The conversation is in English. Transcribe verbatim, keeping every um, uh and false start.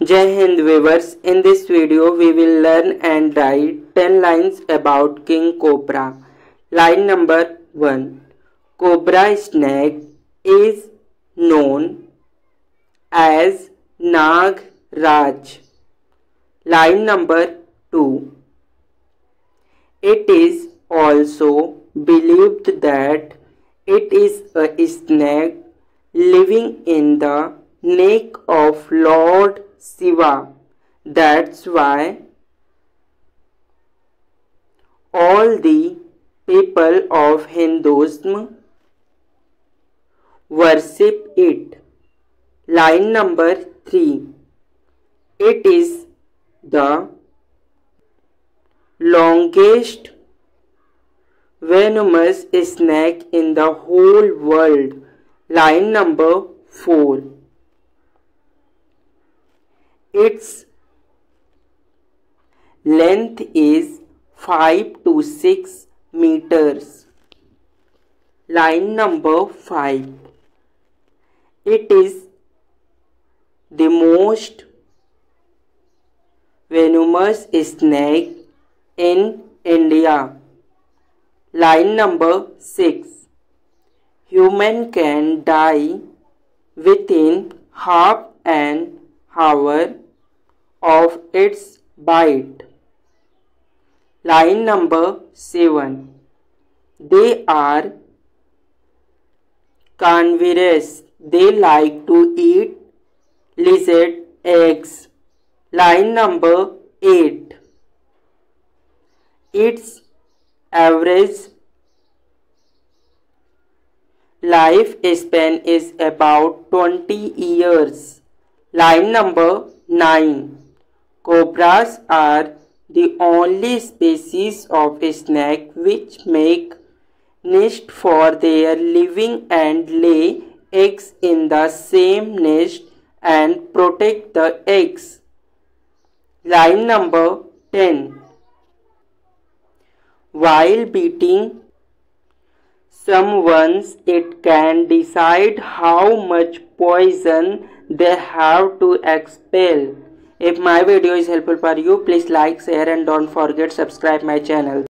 Jai Hind viewers, in this video we will learn and write ten lines about King Cobra. Line number one. Cobra snake is known as Nag Raj. Line number two. It is also believed that it is a snake living in the neck of Lord Shiva. That's why all the people of Hinduism worship it. Line number three. It is the longest venomous snake in the whole world. Line number four. Its length is five to six meters. Line number five. It is the most venomous snake in India. Line number six. Human can die within half an hour of its bite. Line number seven. They are carnivorous. They like to eat lizard eggs. Line number eight. Its average life span is about twenty years. Line number nine. Cobras are the only species of snake which make nest for their living and lay eggs in the same nest and protect the eggs. Line number ten. While beating someone, it can decide how much poison they have to expel. If my video is helpful for you, please like, share and don't forget subscribe my channel.